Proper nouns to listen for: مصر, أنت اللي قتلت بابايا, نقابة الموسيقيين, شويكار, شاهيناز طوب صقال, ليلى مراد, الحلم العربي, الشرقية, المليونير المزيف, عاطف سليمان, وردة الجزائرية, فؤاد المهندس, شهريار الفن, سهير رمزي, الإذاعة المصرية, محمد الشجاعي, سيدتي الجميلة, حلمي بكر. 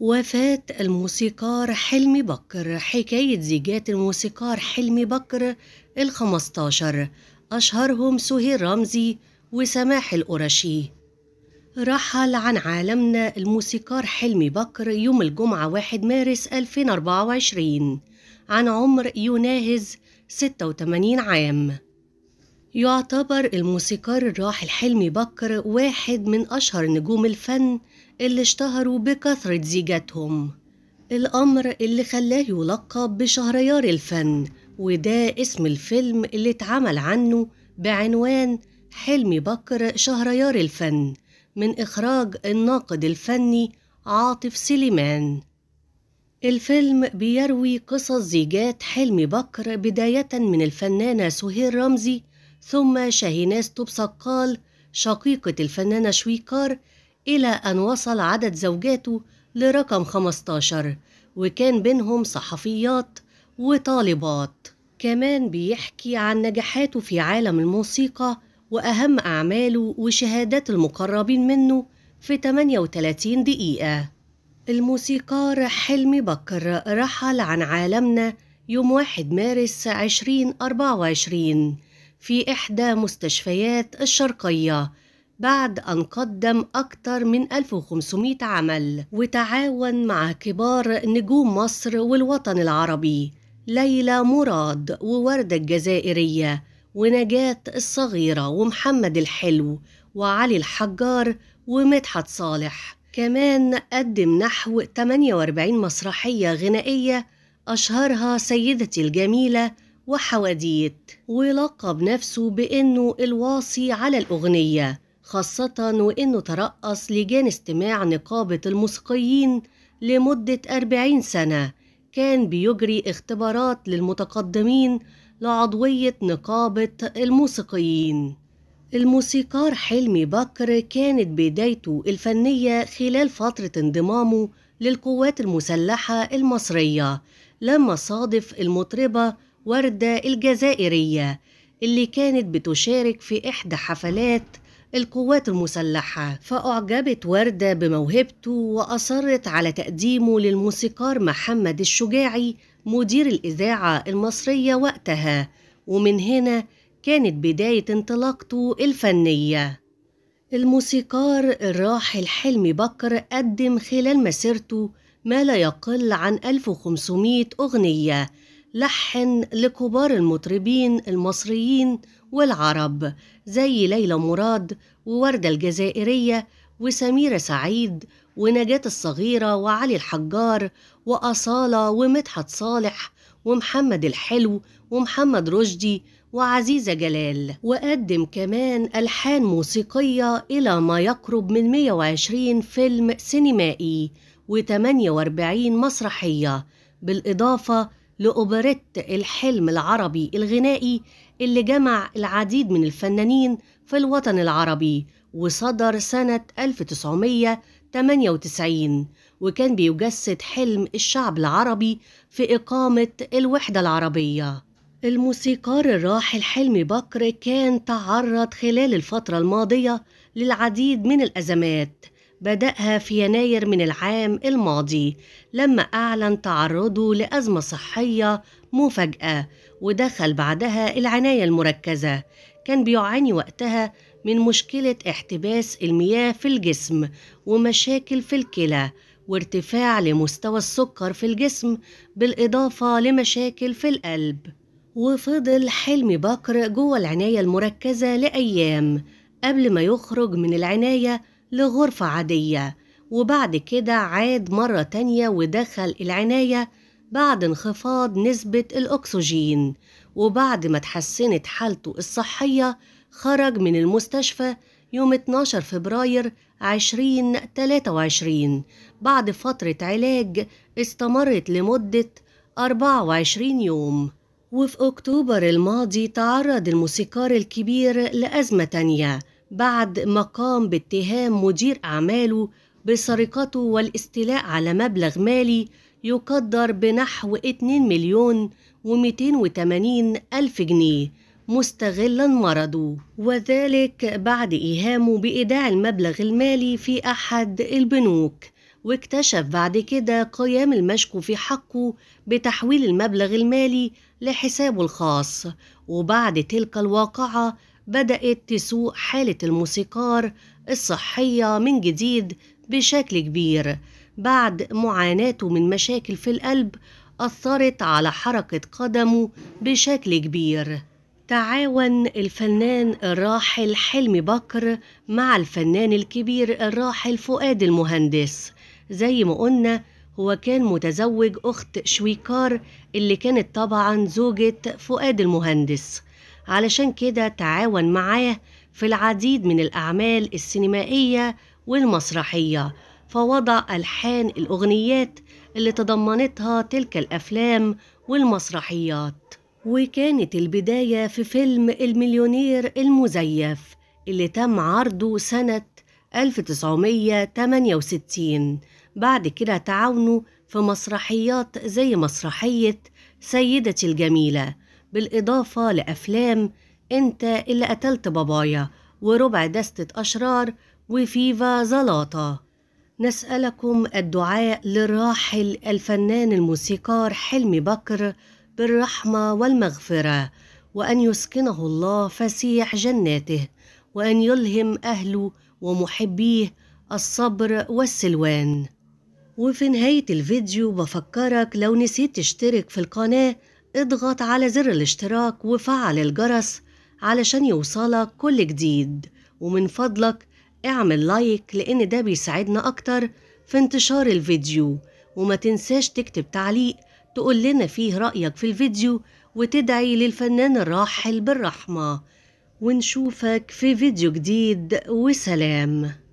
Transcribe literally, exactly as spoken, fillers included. وفاة الموسيقار حلمي بكر. حكاية زيجات الموسيقار حلمي بكر الخمستاشر أشهرهم سهير رمزي وسماح القرشي. رحل عن عالمنا الموسيقار حلمي بكر يوم الجمعة واحد مارس ألفين وأربعة وعشرين عن عمر يناهز ستة وتمانين عام. يعتبر الموسيقار الراحل حلمي بكر واحد من أشهر نجوم الفن اللي اشتهروا بكثرة زيجاتهم، الأمر اللي خلاه يلقب بشهريار الفن، وده اسم الفيلم اللي اتعمل عنه بعنوان حلمي بكر شهريار الفن من إخراج الناقد الفني عاطف سليمان. الفيلم بيروي قصص زيجات حلمي بكر بداية من الفنانة سهير رمزي، ثم شاهيناز طوب صقال شقيقة الفنانة شويكار، إلى أن وصل عدد زوجاته لرقم خمستاشر، وكان بينهم صحفيات وطالبات. كمان بيحكي عن نجاحاته في عالم الموسيقى وأهم أعماله وشهادات المقربين منه في تمانية وتلاتين دقيقة. الموسيقار حلمي بكر رحل عن عالمنا يوم واحد مارس ألفين وأربعة وعشرين في إحدى مستشفيات الشرقية بعد أن قدم أكثر من ألف وخمسمائة عمل، وتعاون مع كبار نجوم مصر والوطن العربي: ليلى مراد ووردة الجزائرية ونجاة الصغيرة ومحمد الحلو وعلي الحجار ومدحت صالح. كمان قدم نحو تمانية وأربعين مسرحية غنائية أشهرها سيدتي الجميلة وحواديت، ولقب نفسه بأنه الواصي على الأغنية، خاصة وأنه ترأس لجان استماع نقابة الموسيقيين لمدة أربعين سنة، كان بيجري اختبارات للمتقدمين لعضوية نقابة الموسيقيين. الموسيقار حلمي بكر كانت بدايته الفنية خلال فترة انضمامه للقوات المسلحة المصرية، لما صادف المطربة وردة الجزائرية اللي كانت بتشارك في إحدى حفلات القوات المسلحة، فأعجبت وردة بموهبته وأصرت على تقديمه للموسيقار محمد الشجاعي مدير الإذاعة المصرية وقتها، ومن هنا كانت بداية انطلاقته الفنية. الموسيقار الراحل حلمي بكر قدم خلال مسيرته ما لا يقل عن ألف وخمسمائة أغنية، لحن لكبار المطربين المصريين والعرب زي ليلى مراد ووردة الجزائرية وسميرة سعيد ونجاة الصغيرة وعلي الحجار وأصالة ومدحت صالح ومحمد الحلو ومحمد رشدي وعزيزة جلال، وقدم كمان ألحان موسيقية إلى ما يقرب من مية وعشرين فيلم سينمائي وتمانية وأربعين مسرحية، بالإضافة لأوبريت الحلم العربي الغنائي اللي جمع العديد من الفنانين في الوطن العربي وصدر سنة ألف وتسعمائة وتمانية وتسعين، وكان بيجسد حلم الشعب العربي في إقامة الوحدة العربية. الموسيقار الراحل حلمي بكر كان تعرض خلال الفترة الماضية للعديد من الأزمات، بدأها في يناير من العام الماضي لما أعلن تعرضه لأزمة صحية مفاجئة ودخل بعدها العناية المركزة. كان بيعاني وقتها من مشكلة احتباس المياه في الجسم ومشاكل في الكلى وارتفاع لمستوى السكر في الجسم، بالإضافة لمشاكل في القلب. وفضل حلمي بكر جوه العناية المركزة لأيام قبل ما يخرج من العناية لغرفة عادية، وبعد كده عاد مرة تانية ودخل العناية بعد انخفاض نسبة الأكسجين، وبعد ما تحسنت حالته الصحية خرج من المستشفى يوم اتناشر فبراير ألفين وتلاتة وعشرين بعد فترة علاج استمرت لمدة أربعة وعشرين يوم. وفي أكتوبر الماضي تعرض الموسيقار الكبير لأزمة تانية بعد ما قام باتهام مدير أعماله بسرقته والاستيلاء على مبلغ مالي يقدر بنحو اتنين مليون ومئتين وتمانين ألف جنيه مستغلا مرضه، وذلك بعد إيهامه بإيداع المبلغ المالي في أحد البنوك، واكتشف بعد كده قيام المشكو في حقه بتحويل المبلغ المالي لحسابه الخاص. وبعد تلك الواقعة بدأت تسوء حالة الموسيقار الصحية من جديد بشكل كبير، بعد معاناته من مشاكل في القلب أثرت على حركة قدمه بشكل كبير. تعاون الفنان الراحل حلمي بكر مع الفنان الكبير الراحل فؤاد المهندس. زي ما قلنا هو كان متزوج أخت شويكار اللي كانت طبعا زوجة فؤاد المهندس، علشان كده تعاون معاه في العديد من الأعمال السينمائية والمسرحية، فوضع ألحان الأغنيات اللي تضمنتها تلك الأفلام والمسرحيات. وكانت البداية في فيلم المليونير المزيف اللي تم عرضه سنة ألف وتسعمية وتمانية وستين. بعد كده تعاونوا في مسرحيات زي مسرحية سيدتي الجميلة، بالإضافة لأفلام أنت اللي قتلت بابايا، وربع دستة أشرار، وفيفا زلاطة. نسألكم الدعاء للراحل الفنان الموسيقار حلمي بكر بالرحمة والمغفرة، وأن يسكنه الله فسيح جناته، وأن يلهم أهله ومحبيه الصبر والسلوان. وفي نهاية الفيديو بفكرك لو نسيت تشترك في القناة اضغط على زر الاشتراك وفعل الجرس علشان يوصلك كل جديد، ومن فضلك اعمل لايك لأن ده بيساعدنا أكتر في انتشار الفيديو. وما تنساش تكتب تعليق تقول لنا فيه رأيك في الفيديو وتدعي للفنان الراحل بالرحمة، ونشوفك في فيديو جديد، وسلام.